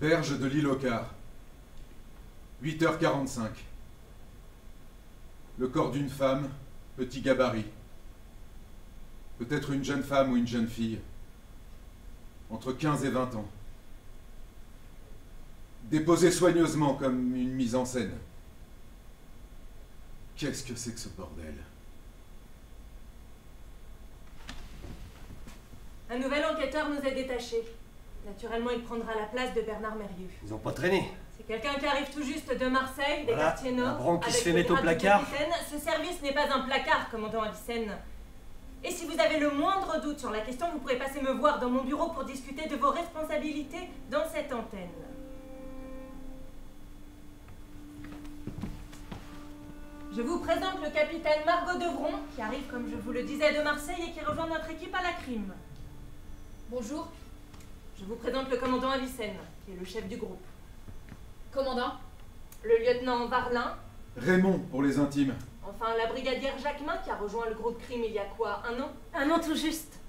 Berge de l'île au quart, 8h45. Le corps d'une femme, petit gabarit. Peut-être une jeune femme ou une jeune fille. Entre 15 et 20 ans. Déposé soigneusement comme une mise en scène. Qu'est-ce que c'est que ce bordel? Un nouvel enquêteur nous est détaché. Naturellement, il prendra la place de Bernard Mérieux. Ils n'ont pas traîné. C'est quelqu'un qui arrive tout juste de Marseille, des quartiers nord. Un bran qui se fait mettre au placard. Ce service n'est pas un placard, commandant Avicenne. Et si vous avez le moindre doute sur la question, vous pourrez passer me voir dans mon bureau pour discuter de vos responsabilités dans cette antenne. Je vous présente le capitaine Margot Devron, qui arrive, comme je vous le disais, de Marseille et qui rejoint notre équipe à la crime. Bonjour. Je vous présente le commandant Avicenne, qui est le chef du groupe. Commandant. Le lieutenant Varlin. Raymond, pour les intimes. Enfin, la brigadière Jacquemin, qui a rejoint le groupe crime il y a quoi, un an? Un an tout juste.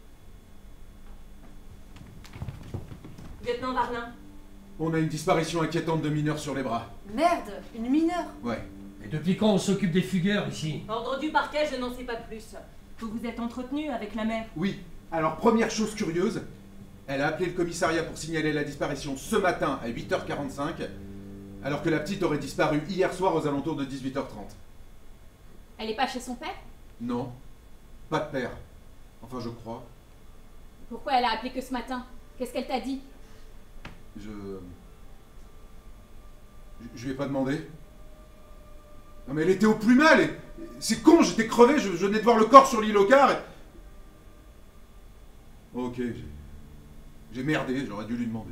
Lieutenant Varlin. On a une disparition inquiétante de mineurs sur les bras. Merde, une mineure? Ouais. Et depuis quand on s'occupe des fugueurs, ici? Ordre du parquet, je n'en sais pas plus. Vous vous êtes entretenu avec la mère? Oui. Alors, première chose curieuse... Elle a appelé le commissariat pour signaler la disparition ce matin à 8h45, alors que la petite aurait disparu hier soir aux alentours de 18h30. Elle n'est pas chez son père? Non, pas de père. Enfin, je crois. Pourquoi elle a appelé que ce matin? Qu'est-ce qu'elle t'a dit? Je lui ai pas demandé. Non mais elle était au plus mal. C'est con, j'étais crevé, je venais de voir le corps sur l'île au quart. Ok, j'ai merdé, j'aurais dû lui demander.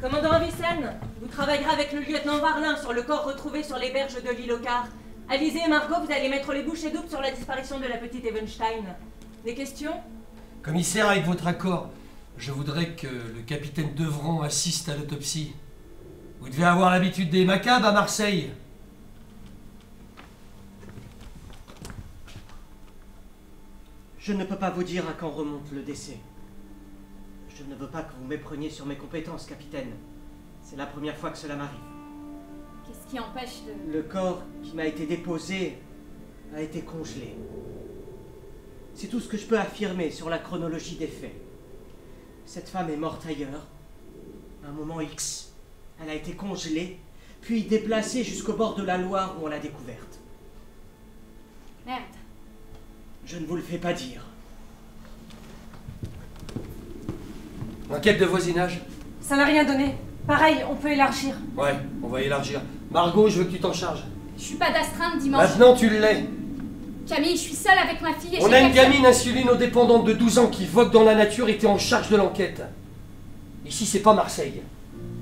Commandant Avicenne, vous travaillerez avec le lieutenant Varlin sur le corps retrouvé sur les berges de l'île au quart. Alizé et Margot, vous allez mettre les bouchées doubles sur la disparition de la petite Evenstein. Des questions? Commissaire, avec votre accord, je voudrais que le capitaine Devron assiste à l'autopsie. Vous devez avoir l'habitude des macabres à Marseille. Je ne peux pas vous dire à quand remonte le décès. Je ne veux pas que vous m'épreniez sur mes compétences, capitaine. C'est la première fois que cela m'arrive. Qu'est-ce qui empêche de... Le corps qui m'a été déposé a été congelé. C'est tout ce que je peux affirmer sur la chronologie des faits. Cette femme est morte ailleurs, à un moment X. Elle a été congelée, puis déplacée jusqu'au bord de la Loire où on l'a découverte. Merde. Je ne vous le fais pas dire. Enquête de voisinage. Ça n'a rien donné. Pareil, on peut élargir. Ouais, on va élargir. Margot, je veux que tu t'en charges. Je suis pas d'astreinte dimanche. Maintenant, tu l'es. Camille, je suis seule avec ma fille et on a une gamine insulinodépendante de 12 ans qui vogue dans la nature et t'es en charge de l'enquête. Ici, c'est pas Marseille.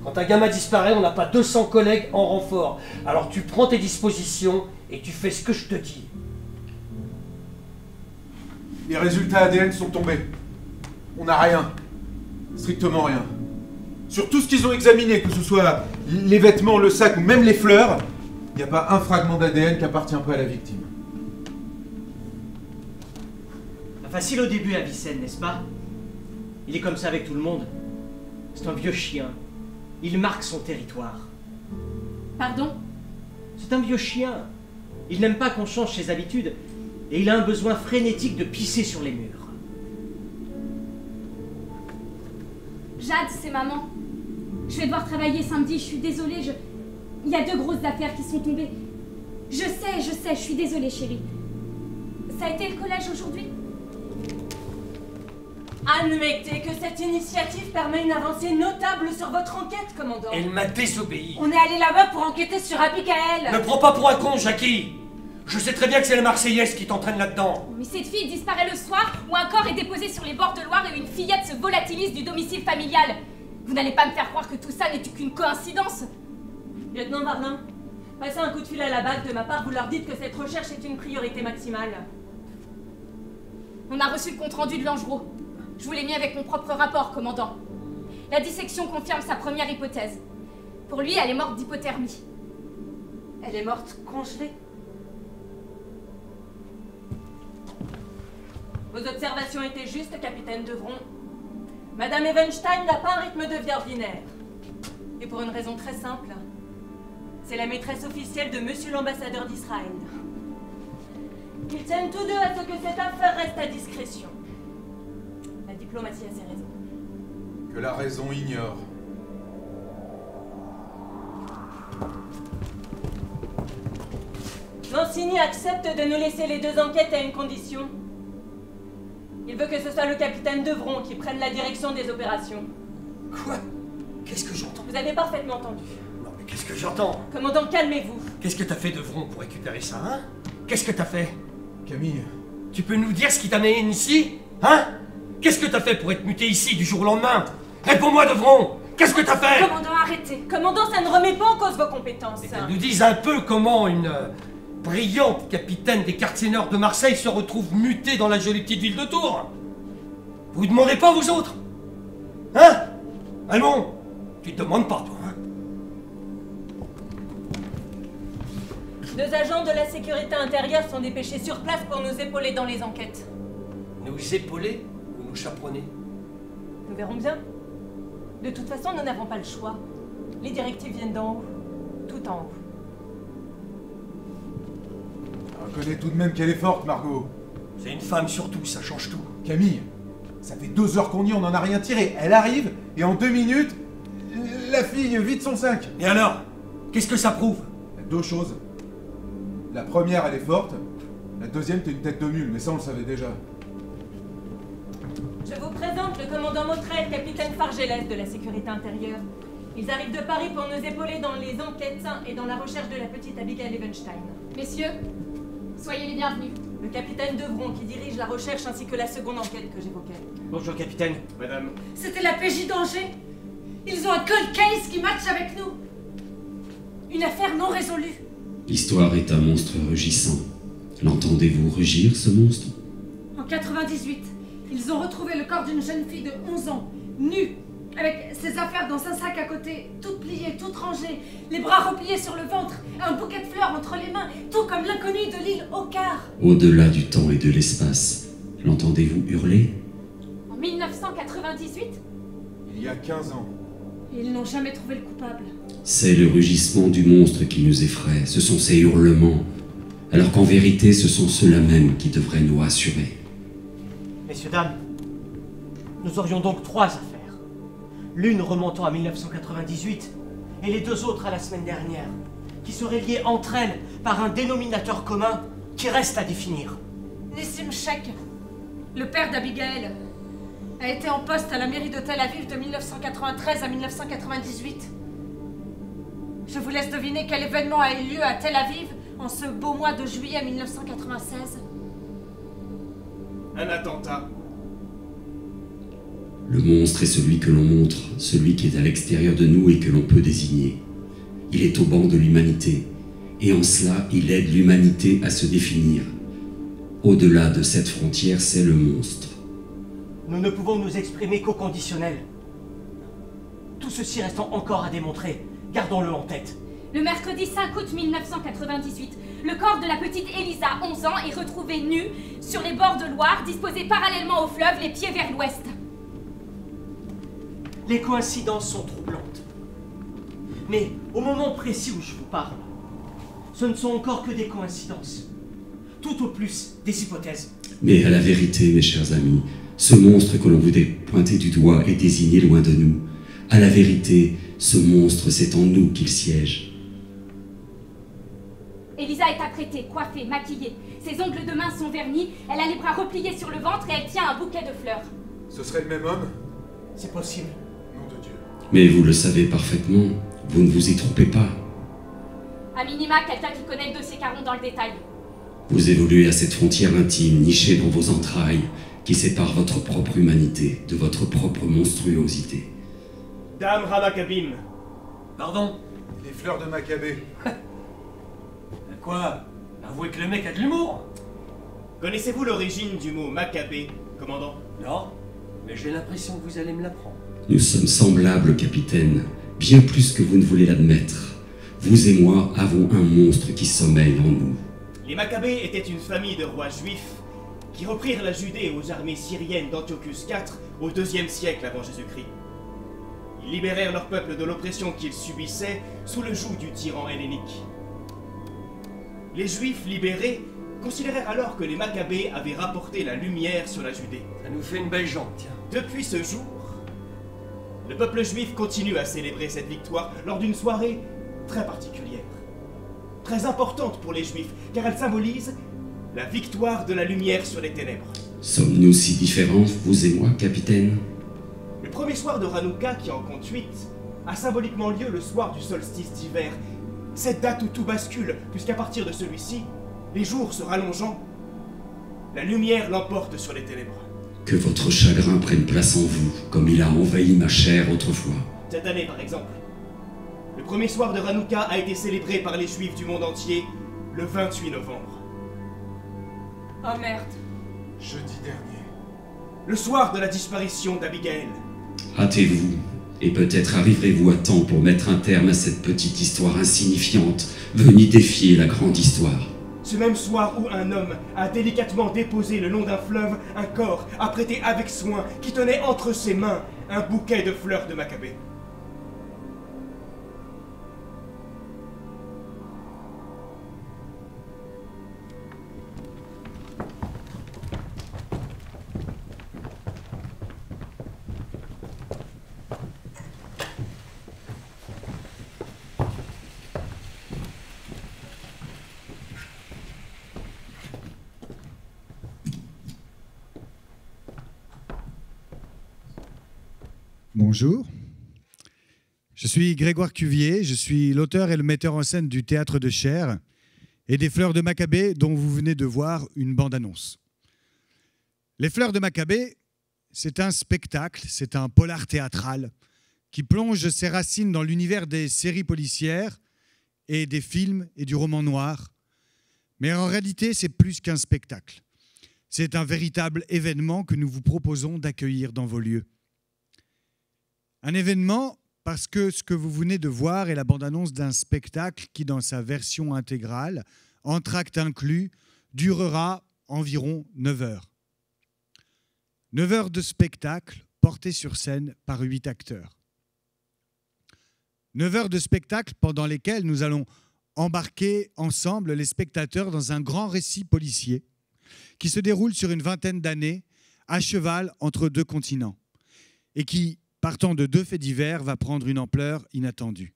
Quand un gamin disparaît, on n'a pas 200 collègues en renfort. Alors tu prends tes dispositions et tu fais ce que je te dis. Les résultats ADN sont tombés. On n'a rien. Strictement rien. Sur tout ce qu'ils ont examiné, que ce soit les vêtements, le sac ou même les fleurs, il n'y a pas un fragment d'ADN qui appartient pas à la victime. Pas facile au début à Avicenne, n'est-ce pas? Il est comme ça avec tout le monde. C'est un vieux chien. Il marque son territoire. Pardon? C'est un vieux chien. Il n'aime pas qu'on change ses habitudes. Et il a un besoin frénétique de pisser sur les murs. Jade, c'est maman. Je vais devoir travailler samedi, je suis désolée, il y a deux grosses affaires qui sont tombées. Je sais, je suis désolée, chérie. Ça a été le collège aujourd'hui? Admettez que cette initiative permet une avancée notable sur votre enquête, commandant. Elle m'a désobéi. On est allé là-bas pour enquêter sur Abigaël. Ne prends pas pour un con, Jackie. Je sais très bien que c'est la Marseillaise qui t'entraîne là-dedans. Mais cette fille disparaît le soir où un corps est déposé sur les bords de Loire et où une fillette se volatilise du domicile familial. Vous n'allez pas me faire croire que tout ça n'est qu'une coïncidence. Lieutenant Varlin, passez un coup de fil à la BAC de ma part, vous leur dites que cette recherche est une priorité maximale. On a reçu le compte-rendu de Langereau. Je vous l'ai mis avec mon propre rapport, commandant. La dissection confirme sa première hypothèse. Pour lui, elle est morte d'hypothermie. Elle est morte congelée. Vos observations étaient justes, capitaine Devron. Madame Evenstein n'a pas un rythme de vie ordinaire. Et pour une raison très simple. C'est la maîtresse officielle de monsieur l'ambassadeur d'Israël. Ils tiennent tous deux à ce que cette affaire reste à discrétion. La diplomatie a ses raisons. Que la raison ignore. Mancini accepte de nous laisser les deux enquêtes à une condition. Il veut que ce soit le capitaine Devron qui prenne la direction des opérations. Quoi? Qu'est-ce que j'entends? Vous avez parfaitement entendu. Non mais qu'est-ce que j'entends? Commandant, calmez-vous. Qu'est-ce que t'as fait Devron pour récupérer ça, hein? Qu'est-ce que t'as fait? Camille... Tu peux nous dire ce qui t'amène ici? Hein? Qu'est-ce que t'as fait pour être muté ici du jour au lendemain? Réponds-moi Devron! Qu'est-ce que t'as fait? Commandant, arrêtez. Commandant, ça ne remet pas en cause vos compétences. Qu'elle nous dise un peu comment une... brillante capitaine des quartiers nord de Marseille se retrouve mutée dans la jolie petite ville de Tours. Vous demandez pas, vous autres? Hein? Allons, tu te demandes pas, toi, hein? Deux agents de la sécurité intérieure sont dépêchés sur place pour nous épauler dans les enquêtes. Nous épauler ou nous chaperonner? Nous verrons bien. De toute façon, nous n'avons pas le choix. Les directives viennent d'en haut, tout en haut. Je reconnais tout de même qu'elle est forte, Margot. C'est une femme surtout, ça change tout. Camille, ça fait 2 heures qu'on y est, on n'en a rien tiré. Elle arrive, et en 2 minutes, la fille vide son 5. Et alors? Qu'est-ce que ça prouve? 2 choses. La première, elle est forte. La deuxième, t'es une tête de mule, mais ça, on le savait déjà. Je vous présente le commandant Motrel, capitaine Fargelès de la sécurité intérieure. Ils arrivent de Paris pour nous épauler dans les enquêtes et dans la recherche de la petite Abigail Evenstein. Messieurs, soyez les bienvenus. Le capitaine Devron qui dirige la recherche ainsi que la seconde enquête que j'évoquais. Bonjour capitaine. Madame. C'était la PJ d'Angers. Ils ont un cold case qui matche avec nous. Une affaire non résolue. L'histoire est un monstre rugissant. L'entendez-vous rugir ce monstre? En 98, ils ont retrouvé le corps d'une jeune fille de 11 ans, nue, avec ses affaires dans un sac à côté, toutes pliées, toutes rangées, les bras repliés sur le ventre, un bouquet de fleurs entre les mains, tout comme l'inconnu de l'île au quart. Au-delà du temps et de l'espace, l'entendez-vous hurler? En 1998? Il y a 15 ans. Ils n'ont jamais trouvé le coupable. C'est le rugissement du monstre qui nous effraie, ce sont ces hurlements, alors qu'en vérité, ce sont ceux-là même qui devraient nous rassurer. Messieurs, dames, nous aurions donc 3 affaires. L'une remontant à 1998, et les 2 autres à la semaine dernière, qui seraient liées entre elles par un dénominateur commun qui reste à définir. Nessim Sheikh, le père d'Abigail, a été en poste à la mairie de Tel-Aviv de 1993 à 1998. Je vous laisse deviner quel événement a eu lieu à Tel-Aviv en ce beau mois de juillet 1996. Un attentat. Le monstre est celui que l'on montre, celui qui est à l'extérieur de nous et que l'on peut désigner. Il est au banc de l'humanité, et en cela, il aide l'humanité à se définir. Au-delà de cette frontière, c'est le monstre. Nous ne pouvons nous exprimer qu'au conditionnel. Tout ceci restant encore à démontrer, gardons-le en tête. Le mercredi 5 août 1998, le corps de la petite Elisa, 11 ans, est retrouvé nu sur les bords de Loire, disposé parallèlement au fleuve, les pieds vers l'ouest. Les coïncidences sont troublantes. Mais au moment précis où je vous parle, ce ne sont encore que des coïncidences. Tout au plus, des hypothèses. Mais à la vérité, mes chers amis, ce monstre que l'on voulait pointer du doigt est désigné loin de nous. À la vérité, ce monstre, c'est en nous qu'il siège. Elisa est apprêtée, coiffée, maquillée. Ses ongles de main sont vernis, elle a les bras repliés sur le ventre et elle tient un bouquet de fleurs. Ce serait le même homme? C'est possible. Mais vous le savez parfaitement, vous ne vous y trompez pas. À minima, quelqu'un qui connaît le dossier Caron dans le détail. Vous évoluez à cette frontière intime, nichée dans vos entrailles, qui sépare votre propre humanité de votre propre monstruosité. Dame Ramakabim. Pardon? Les fleurs de Macchabée. Quoi? Avouez que le mec a de l'humour. Connaissez-vous l'origine du mot Macchabée, commandant? Non, mais j'ai l'impression que vous allez me l'apprendre. Nous sommes semblables, capitaine, bien plus que vous ne voulez l'admettre. Vous et moi avons un monstre qui sommeille en nous. Les Macchabées étaient une famille de rois juifs qui reprirent la Judée aux armées syriennes d'Antiochus IV au IIe siècle avant Jésus-Christ. Ils libérèrent leur peuple de l'oppression qu'ils subissaient sous le joug du tyran hellénique. Les Juifs libérés considérèrent alors que les Macchabées avaient rapporté la lumière sur la Judée. Ça nous fait une belle jambe, tiens. Depuis ce jour, le peuple juif continue à célébrer cette victoire lors d'une soirée très particulière, très importante pour les Juifs, car elle symbolise la victoire de la lumière sur les ténèbres. Sommes-nous si différents, vous et moi, capitaine? Le premier soir de Hanouka, qui en compte 8, a symboliquement lieu le soir du solstice d'hiver, cette date où tout bascule, puisqu'à partir de celui-ci, les jours se rallongeant, la lumière l'emporte sur les ténèbres. Que votre chagrin prenne place en vous, comme il a envahi ma chair autrefois. Cette année, par exemple, le premier soir de Hanouka a été célébré par les Juifs du monde entier le 28 novembre. Oh merde. Jeudi dernier. Le soir de la disparition d'Abigail. Hâtez-vous, et peut-être arriverez-vous à temps pour mettre un terme à cette petite histoire insignifiante venue défier la grande histoire. Ce même soir où un homme a délicatement déposé le long d'un fleuve un corps apprêté avec soin qui tenait entre ses mains un bouquet de fleurs de Macchabée. Bonjour, je suis Grégoire Cuvier, je suis l'auteur et le metteur en scène du Théâtre de chair et des Fleurs de Macchabée dont vous venez de voir une bande-annonce. Les Fleurs de Macchabée, c'est un spectacle, c'est un polar théâtral qui plonge ses racines dans l'univers des séries policières et des films et du roman noir. Mais en réalité, c'est plus qu'un spectacle. C'est un véritable événement que nous vous proposons d'accueillir dans vos lieux. Un événement parce que ce que vous venez de voir est la bande-annonce d'un spectacle qui, dans sa version intégrale, entr'acte inclus, durera environ 9 heures. 9 heures de spectacle porté sur scène par 8 acteurs. 9 heures de spectacle pendant lesquelles nous allons embarquer ensemble les spectateurs dans un grand récit policier qui se déroule sur une vingtaine d'années à cheval entre deux continents et qui, partant de deux faits divers, va prendre une ampleur inattendue.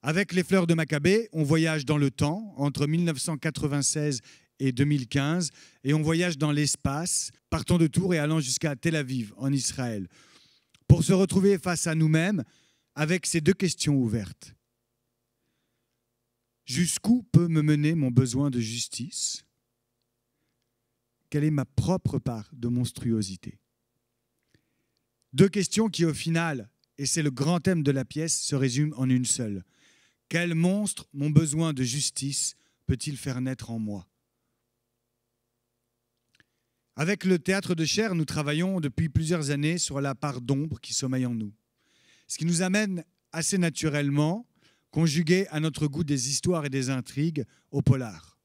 Avec les Fleurs de Macchabée, on voyage dans le temps, entre 1996 et 2015, et on voyage dans l'espace, partant de Tours et allant jusqu'à Tel Aviv, en Israël, pour se retrouver face à nous-mêmes avec ces deux questions ouvertes. Jusqu'où peut me mener mon besoin de justice? Quelle est ma propre part de monstruosité? Deux questions qui, au final, et c'est le grand thème de la pièce, se résument en une seule. Quel monstre mon besoin de justice peut-il faire naître en moi? Avec le Théâtre de chair, nous travaillons depuis plusieurs années sur la part d'ombre qui sommeille en nous. Ce qui nous amène assez naturellement, conjugué à notre goût des histoires et des intrigues, au polar.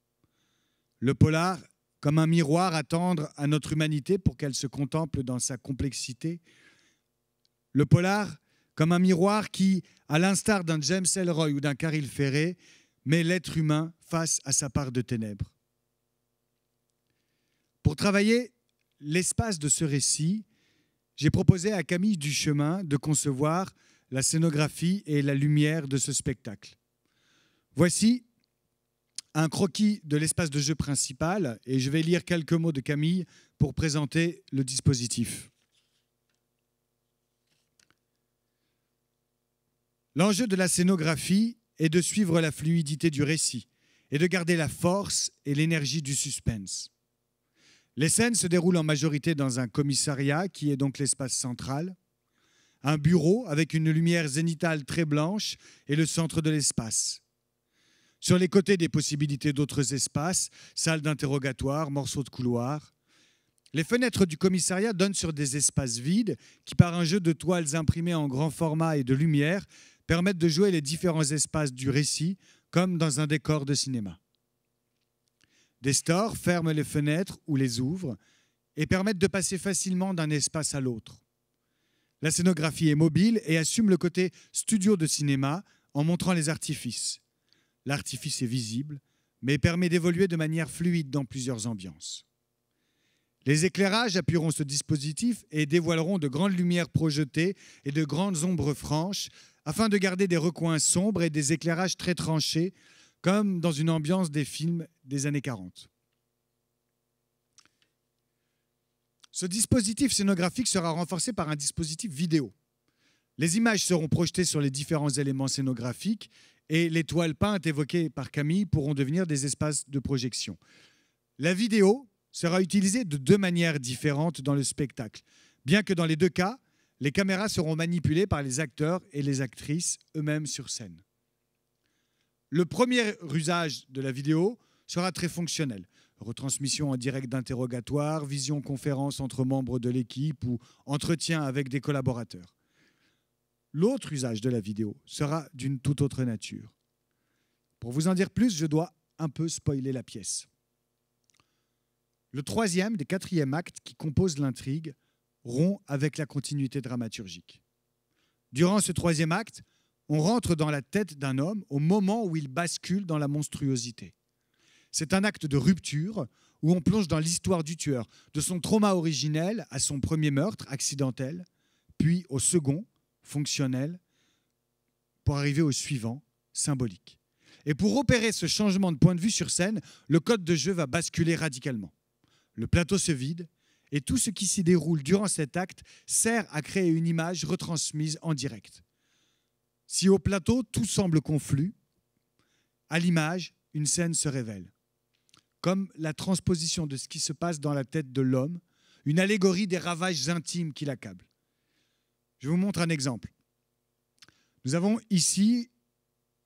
Le polar, comme un miroir à tendre à notre humanité pour qu'elle se contemple dans sa complexité. Le polar, comme un miroir qui, à l'instar d'un James Ellroy ou d'un Karyl Ferré, met l'être humain face à sa part de ténèbres. Pour travailler l'espace de ce récit, j'ai proposé à Camille Duchemin de concevoir la scénographie et la lumière de ce spectacle. Voici un croquis de l'espace de jeu principal, et je vais lire quelques mots de Camille pour présenter le dispositif. L'enjeu de la scénographie est de suivre la fluidité du récit et de garder la force et l'énergie du suspense. Les scènes se déroulent en majorité dans un commissariat qui est donc l'espace central, un bureau avec une lumière zénitale très blanche et le centre de l'espace. Sur les côtés des possibilités d'autres espaces, salles d'interrogatoire, morceaux de couloir, Les fenêtres du commissariat donnent sur des espaces vides qui, par un jeu de toiles imprimées en grand format et de lumière, permettent de jouer les différents espaces du récit, comme dans un décor de cinéma. Des stores ferment les fenêtres ou les ouvrent et permettent de passer facilement d'un espace à l'autre. La scénographie est mobile et assume le côté studio de cinéma en montrant les artifices. L'artifice est visible, mais permet d'évoluer de manière fluide dans plusieurs ambiances. Les éclairages appuieront ce dispositif et dévoileront de grandes lumières projetées et de grandes ombres franches afin de garder des recoins sombres et des éclairages très tranchés, comme dans une ambiance des films des années 40. Ce dispositif scénographique sera renforcé par un dispositif vidéo. Les images seront projetées sur les différents éléments scénographiques et les toiles peintes évoquées par Camille pourront devenir des espaces de projection. La vidéo sera utilisée de deux manières différentes dans le spectacle, bien que dans les deux cas, les caméras seront manipulées par les acteurs et les actrices eux-mêmes sur scène. Le premier usage de la vidéo sera très fonctionnel. Retransmission en direct d'interrogatoire, vision-conférence entre membres de l'équipe ou entretien avec des collaborateurs. L'autre usage de la vidéo sera d'une toute autre nature. Pour vous en dire plus, je dois un peu spoiler la pièce. Le troisième des quatrièmes actes qui composent l'intrigue rompt avec la continuité dramaturgique. Durant ce troisième acte, on rentre dans la tête d'un homme au moment où il bascule dans la monstruosité. C'est un acte de rupture où on plonge dans l'histoire du tueur, de son trauma originel à son premier meurtre accidentel, puis au second, fonctionnel, pour arriver au suivant, symbolique. Et pour opérer ce changement de point de vue sur scène, le code de jeu va basculer radicalement. Le plateau se vide et tout ce qui s'y déroule durant cet acte sert à créer une image retransmise en direct. Si au plateau, tout semble confus, à l'image, une scène se révèle. Comme la transposition de ce qui se passe dans la tête de l'homme, une allégorie des ravages intimes qui l'accablent. Je vous montre un exemple. Nous avons ici,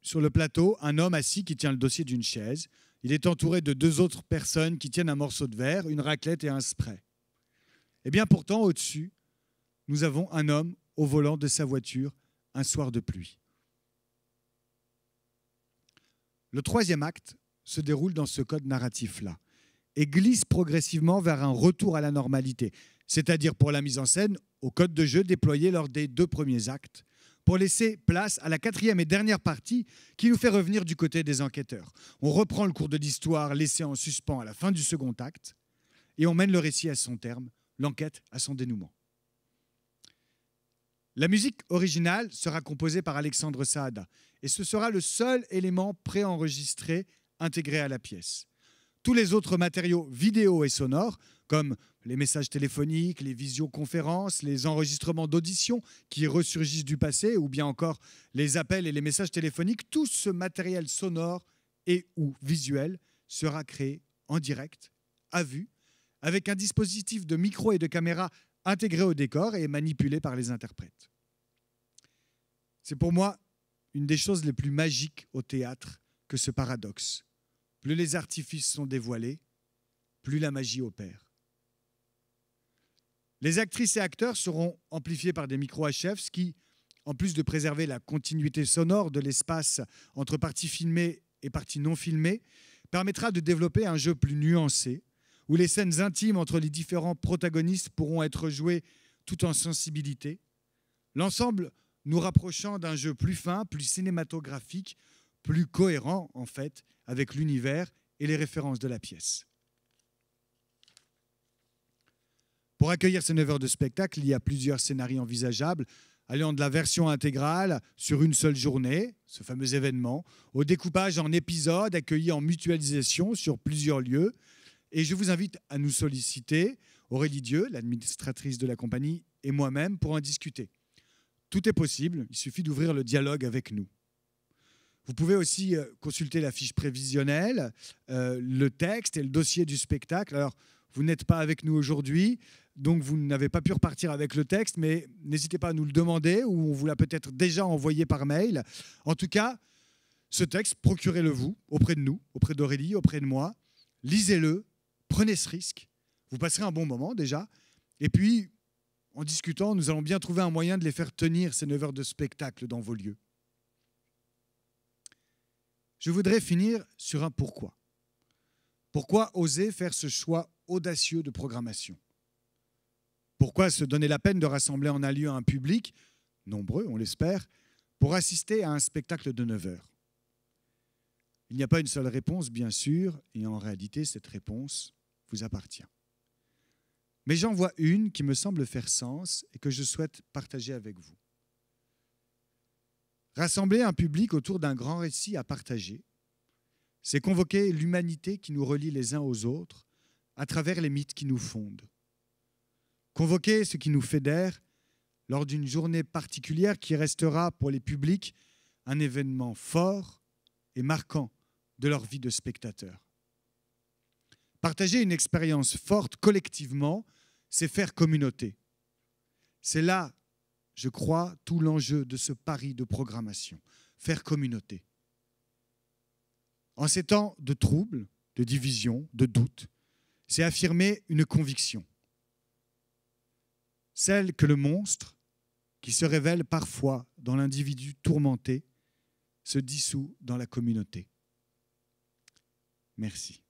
sur le plateau, un homme assis qui tient le dossier d'une chaise. Il est entouré de deux autres personnes qui tiennent un morceau de verre, une raclette et un spray. Et bien pourtant, au-dessus, nous avons un homme au volant de sa voiture un soir de pluie. Le troisième acte se déroule dans ce code narratif-là et glisse progressivement vers un retour à la normalité, c'est-à-dire pour la mise en scène, au code de jeu déployé lors des deux premiers actes, pour laisser place à la quatrième et dernière partie qui nous fait revenir du côté des enquêteurs. On reprend le cours de l'histoire laissé en suspens à la fin du second acte et on mène le récit à son terme, l'enquête à son dénouement. La musique originale sera composée par Alexandre Saada et ce sera le seul élément préenregistré intégré à la pièce. Tous les autres matériaux vidéo et sonores, comme les messages téléphoniques, les visioconférences, les enregistrements d'audition qui ressurgissent du passé ou bien encore les appels et les messages téléphoniques, tout ce matériel sonore et ou visuel sera créé en direct, à vue, avec un dispositif de micro et de caméra intégré au décor et manipulé par les interprètes. C'est pour moi une des choses les plus magiques au théâtre que ce paradoxe. Plus les artifices sont dévoilés, plus la magie opère. Les actrices et acteurs seront amplifiés par des micros à chef, ce qui, en plus de préserver la continuité sonore de l'espace entre parties filmées et parties non filmées, permettra de développer un jeu plus nuancé, où les scènes intimes entre les différents protagonistes pourront être jouées tout en sensibilité, l'ensemble nous rapprochant d'un jeu plus fin, plus cinématographique, plus cohérent en fait avec l'univers et les références de la pièce. Pour accueillir ces 9 heures de spectacle, il y a plusieurs scénarios envisageables, allant de la version intégrale sur une seule journée, ce fameux événement, au découpage en épisodes accueillis en mutualisation sur plusieurs lieux. Et je vous invite à nous solliciter, Aurélie Dieu, l'administratrice de la compagnie, et moi-même pour en discuter. Tout est possible, il suffit d'ouvrir le dialogue avec nous. Vous pouvez aussi consulter la fiche prévisionnelle, le texte et le dossier du spectacle. Alors, vous n'êtes pas avec nous aujourd'hui, donc vous n'avez pas pu repartir avec le texte, mais n'hésitez pas à nous le demander ou on vous l'a peut-être déjà envoyé par mail. En tout cas, ce texte, procurez-le vous, auprès de nous, auprès d'Aurélie, auprès de moi. Lisez-le, prenez ce risque. Vous passerez un bon moment déjà. Et puis, en discutant, nous allons bien trouver un moyen de les faire tenir ces 9 heures de spectacle dans vos lieux. Je voudrais finir sur un pourquoi. Pourquoi oser faire ce choix audacieux de programmation? Pourquoi se donner la peine de rassembler en un lieu un public, nombreux, on l'espère, pour assister à un spectacle de 9 heures? Il n'y a pas une seule réponse, bien sûr, et en réalité, cette réponse vous appartient. Mais j'en vois une qui me semble faire sens et que je souhaite partager avec vous. Rassembler un public autour d'un grand récit à partager, c'est convoquer l'humanité qui nous relie les uns aux autres à travers les mythes qui nous fondent. Convoquer ce qui nous fédère lors d'une journée particulière qui restera pour les publics un événement fort et marquant de leur vie de spectateur. Partager une expérience forte collectivement, c'est faire communauté. C'est là, je crois, tout l'enjeu de ce pari de programmation, faire communauté. En ces temps de troubles, de divisions, de doutes, c'est affirmer une conviction. Celle que le monstre, qui se révèle parfois dans l'individu tourmenté, se dissout dans la communauté. Merci.